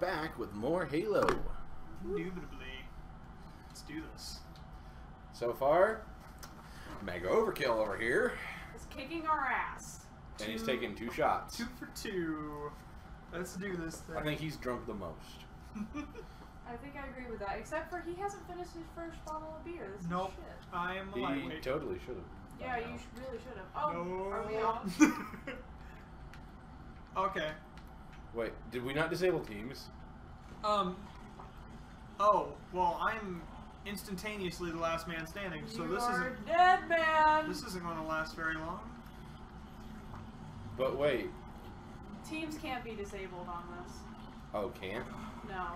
back with more Halo. Indubitably. Let's do this. So far, Mega Overkill over here. He's kicking our ass. And he's taking two shots. 2 for 2. Let's do this thing. I think he's drunk the most. I think I agree with that, except for he hasn't finished his first bottle of beer. This is shit. I am lightweight. He totally should have. Yeah, you really should have. Oh, no. Are we on? Okay. Wait, did we not disable teams? Oh, well, I'm instantaneously the last man standing, so this isn't dead, man. This isn't going to last very long. But wait. Teams can't be disabled on this. Oh, can't? No.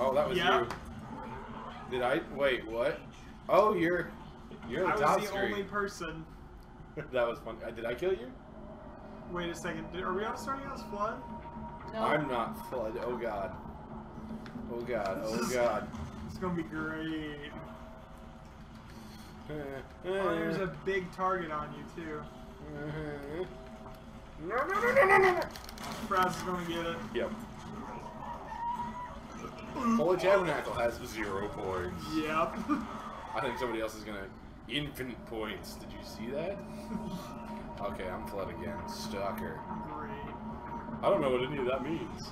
Oh, that was you. Did I? Wait, what? Oh, you're the top screen. I was the only person. That was fun. Did I kill you? Wait a second. Are we all starting out as Flood? No. I'm not Flood. Oh, God. Oh, God. Oh, God. It's going to be great. Oh, there's a big target on you, too. No, no, no, no, no, no. Fraz is going to get it. Yep. Holy Tabernacle has 0 points. Yep. I think somebody else is going to... Infinite points. Did you see that? Okay, I'm Flood again. Stalker. Great. I don't know what any of that means.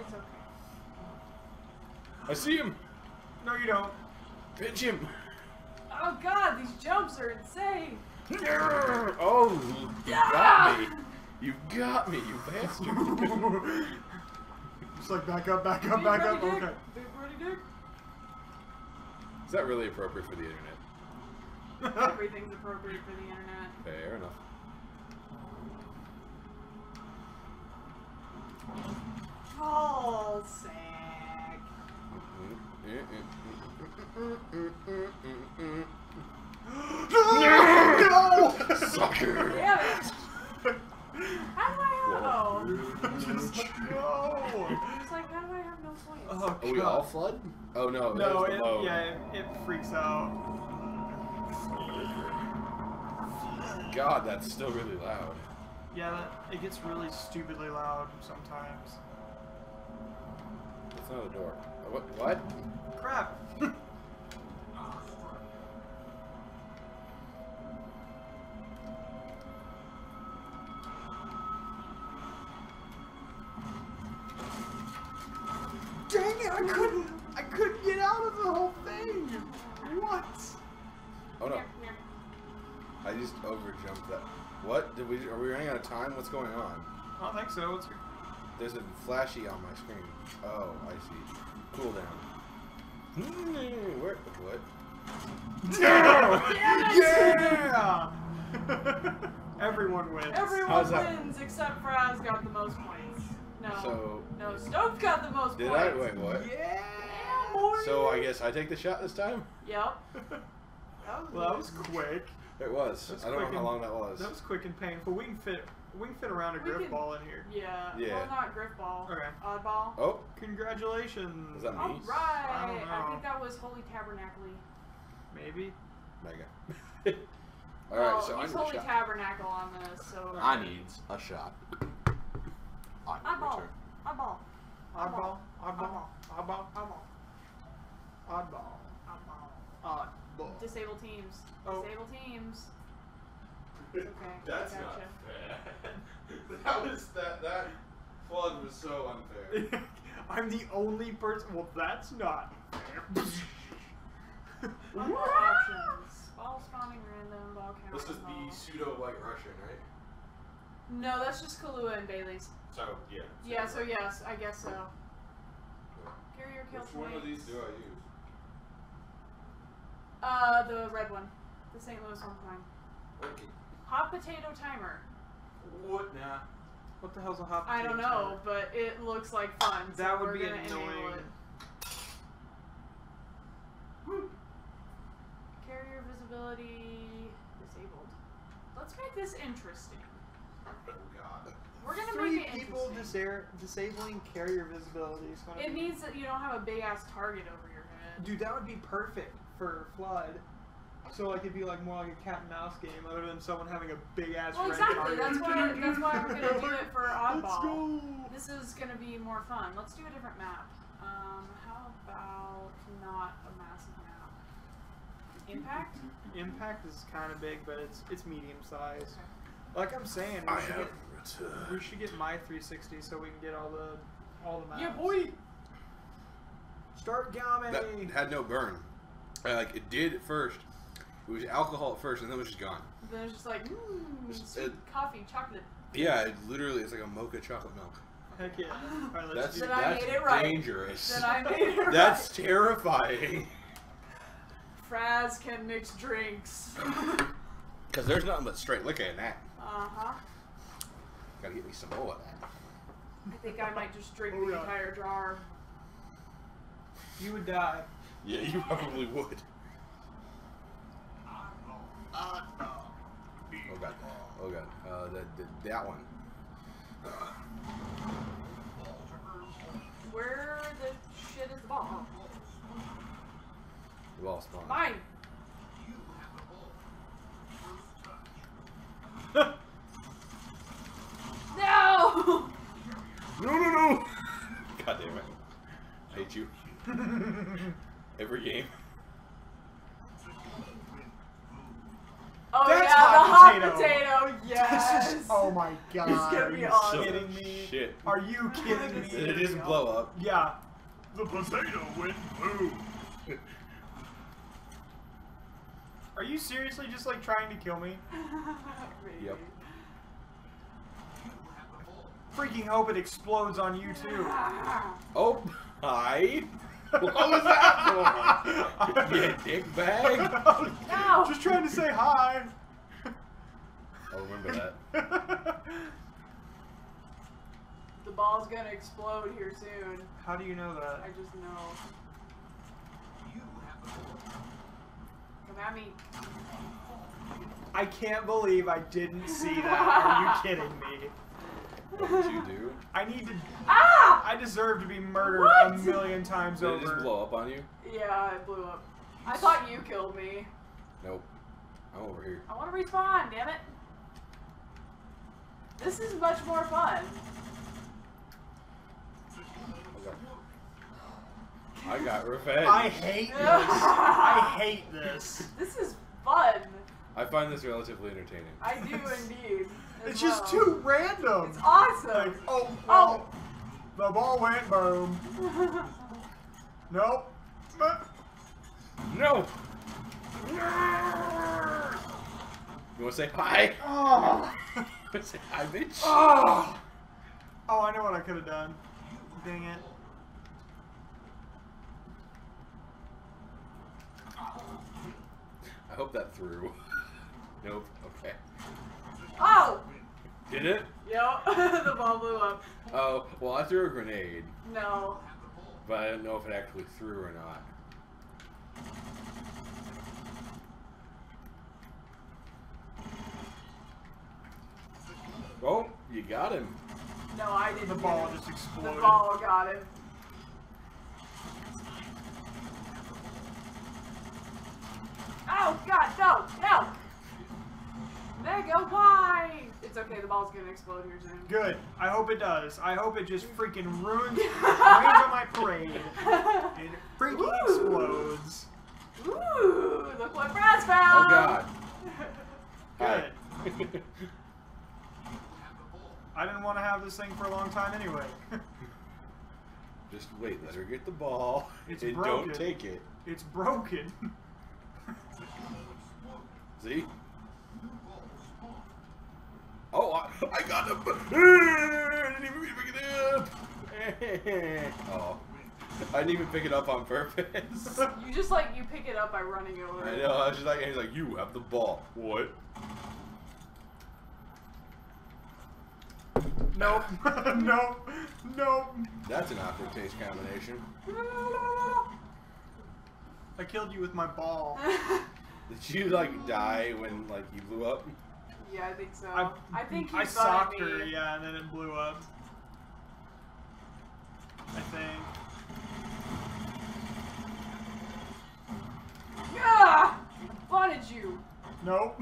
It's okay. I see him! No, you don't. Pitch him! Oh, God, these jumps are insane! Oh, you got me! You got me, you bastard! Just like, back up, back up, back up, okay. Big Brody Dick. Is that really appropriate for the internet? Everything's appropriate for the internet. Fair enough. Oh, sick. No! Sucker! Damn it! How do I have no? Just no! It's like, how do I have no points? Oh, are we all Flood? Oh no, that was the low. Yeah, it freaks out. God, that's still really loud. Yeah, it gets really stupidly loud sometimes. That's not a door. What? What? Crap! Dang it! I couldn't get out of the whole thing. What? Oh no. I just overjumped that. What? Are we running out of time? What's going on? I don't think so. What's your... There's a flashy on my screen. Oh, I see. Cool down. Where? What? No! Yeah! Everyone wins. Everyone wins except Fraz got the most points. No. So, no, Stoke got the most points. Did I? Wait, what? Yeah! So I guess I take the shot this time? Yep. Well, that was quick. It was. I don't know how long that was. That was quick and painful. We can fit around a Griff Ball in here. Yeah. Well, not Griff Ball. Okay. Oddball. Oh, congratulations. Was that me? All right. I don't know. I think that was Holy Tabernacle-y. Maybe. Mega. All right. So he's Holy Tabernacle on this. So I need a shot. Oddball. Oddball. Oddball. Oddball. Oddball. Oddball. Oddball. Oddball. Disable teams. Oh. Disable teams. It's okay. That's not fair. That Flood was so unfair. I'm the only person. Well, that's not fair. All spawning random, ball count. This is the pseudo White Russian, right? No, that's just Kahlua and Bailey's. So, yeah. Yeah, so yes, I guess so. Carrier kill. Which one of these do I use? The red one. The St. Louis one time. Okay. Hot Potato Timer. What? Nah. What the hell's a Hot Potato Timer? I don't know, but it looks like fun. That would be annoying. Carrier visibility disabled. Let's make this interesting. Oh, God. We're going to make it interesting. 3 people disabling carrier visibility. It means that you don't have a big-ass target over your head. Dude, that would be perfect. For Flood, so like it'd be like more like a cat and mouse game, other than someone having a big ass. Well, exactly. That's why we're gonna do it for Oddball. Let's go. This is going to be more fun. Let's do a different map. How about not a massive map? Impact? Impact is kind of big, but it's medium size. Okay. Like I'm saying, we should get my 360 so we can get all the maps. Yeah, boy. Start Gami. That had no burn. Like it did at first. It was alcohol at first, and then it was just gone. Then it was just like sweet coffee, chocolate. Yeah, it literally it's like a mocha chocolate milk. Heck yeah! All right, let's that's dangerous. Then I made it right. That's terrifying. Fraz can mix drinks. Because there's nothing but straight liquor in that. Uh-huh. Gotta get me some more of that. I think I might just drink the entire jar. You would die. Yeah, you probably would. Oh god. Oh god. That one. Where the shit is the ball? The ball spawned. Mine! No! No! God damn it. I hate you. Every game. Oh, that's yeah, hot the potato. Hot potato, yes. This is, oh my god. It's gonna be awesome. Are you kidding me? Shit. Are you kidding me? It is blow up. Yeah. The potato went boom. Are you seriously just like trying to kill me? Really? Yep. Freaking hope it explodes on you too. Oh, hi. What was that for? You dick bag. No. Just trying to say hi. I'll remember that. The ball's gonna explode here soon. How do you know that? I just know. You have the ball. Come at me. I can't believe I didn't see that. Are you kidding me? What did you do? I need to. Ah! I deserve to be murdered a million times over. Did it just blow up on you? Yeah, it blew up. I thought you killed me. Nope. I'm over here. I want to respawn, damn it. This is much more fun. Okay. I got revenge. I hate this. I hate this. This is fun. I find this relatively entertaining. I do indeed. It's well. Just too random. It's awesome. Like, oh, the ball went boom. Nope. No. You want to say hi? Oh. Say hi, bitch. Oh. Oh, I know what I could have done. Dang it. I hope that threw. Nope. Okay. Oh! Did it? Yep. The ball blew up. Oh, well, I threw a grenade. No. But I didn't know if it actually threw or not. Oh, you got him. No, I didn't. The ball just exploded. The ball got him. Oh, God, no! Mega, why? It's okay, the ball's gonna explode here soon. Good. I hope it does. I hope it just freaking ruins my parade. It freaking Ooh. Explodes. Ooh, look what Fraz found! Oh, God. Good. I didn't want to have this thing for a long time anyway. Just wait, let her get the ball. It's and broken. Don't take it. It's broken. See? Oh, I got him! I didn't even pick it up! Oh. I didn't even pick it up on purpose. You just like, you pick it up by running over. I know, I was just like, he's like, you have the ball. What? Nope. Nope. That's an awkward taste combination. I killed you with my ball. Did you like die when like you blew up? Yeah, I think so. I think I socked her, yeah, and then it blew up. I think. Yeah! I wanted you. Nope.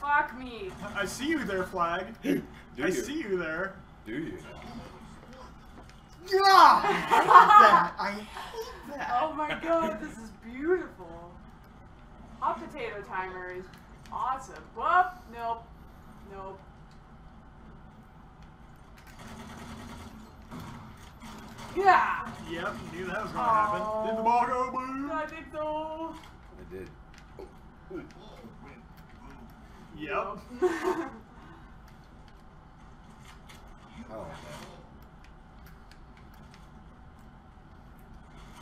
Fuck me. I see you there, Flagg. Do you? I see you there. Do you? God! I hate that! I hate that! Oh my god, this is beautiful. Hot potato timer is awesome. Whoop! Nope. Nope. Yeah! Yep, you knew that was gonna happen. Did the ball go blue? I think so. It did. Yep. Oh, man.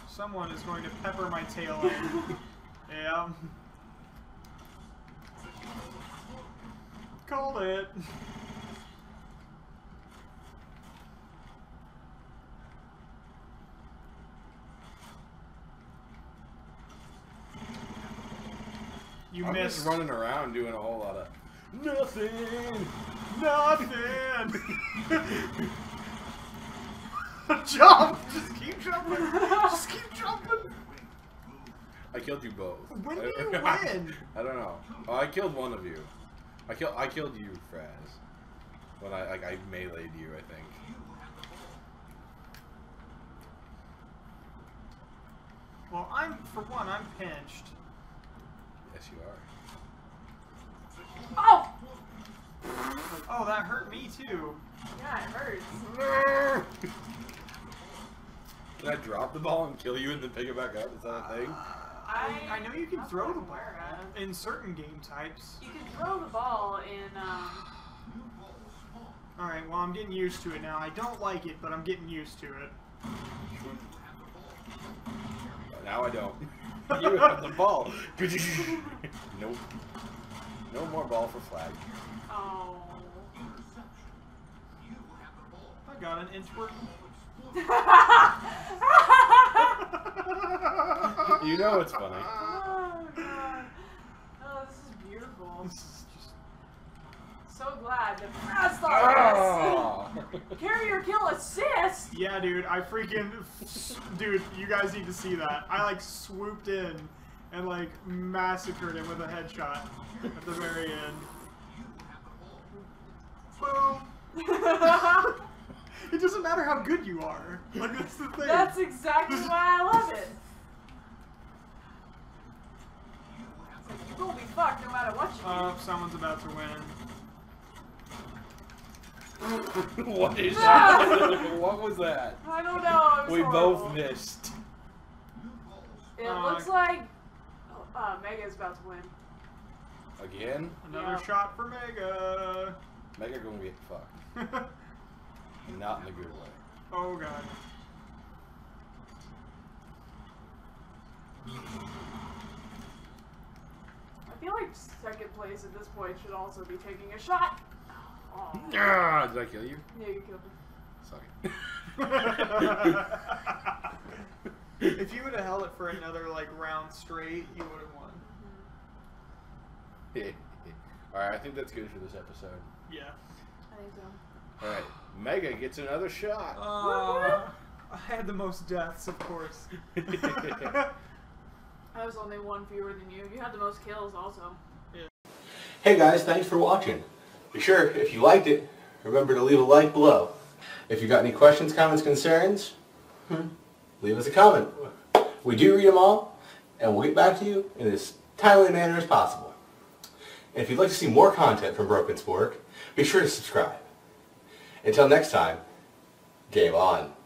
Someone is going to pepper my tail in. Yeah. Called it. You I'm missed. Just running around doing a whole lot of nothing. Nothing. Jump! Just keep jumping. Just keep jumping. I killed you both. When did you win? I don't know. Oh, I killed one of you. I killed you, Fraz. When I meleeed you, I think. Well, for one, I'm pinched. Yes, you are. Oh! Oh, that hurt me too. Yeah, it hurts. Did I drop the ball and kill you and then pick it back up? Is that a thing? I know you can throw the ball in certain game types. You can throw the ball in. All right. Well, I'm getting used to it now. I don't like it, but I'm getting used to it. Now I don't. You have the ball. Nope. No more ball for Flagg. Oh. I got an inchworm. You know it's funny. Oh, God. Oh, this is beautiful. This is just... So glad that Fraz saw this. Carrier kill assist. Yeah, dude. I freaking... Dude, you guys need to see that. I, like, swooped in and, like, massacred him with a headshot at the very end. Boom. It doesn't matter how good you are. Like, that's the thing. That's exactly why I love it. It's like, you're gonna be fucked no matter what you do. Oh, someone's about to win. What is that? What was that? I don't know. It was horrible. Both missed. It looks like Mega's about to win. Again? Another shot for Mega. Mega gonna get fucked. And not in a good way. Oh god. I feel like second place at this point should also be taking a shot. Oh. Ah, did I kill you? Yeah, you killed me. Sorry. If you would have held it for another like round straight, you would have won. All right, I think that's good for this episode. Yeah. I think so. All right. Mega gets another shot. I had the most deaths, of course. I was only one fewer than you. You had the most kills also. Yeah. Hey guys, thanks for watching. Be sure, if you liked it, remember to leave a like below. If you got any questions, comments, concerns, leave us a comment. We do read them all, and we'll get back to you in as timely a manner as possible. And if you'd like to see more content from Broken Spork, be sure to subscribe. Until next time, game on.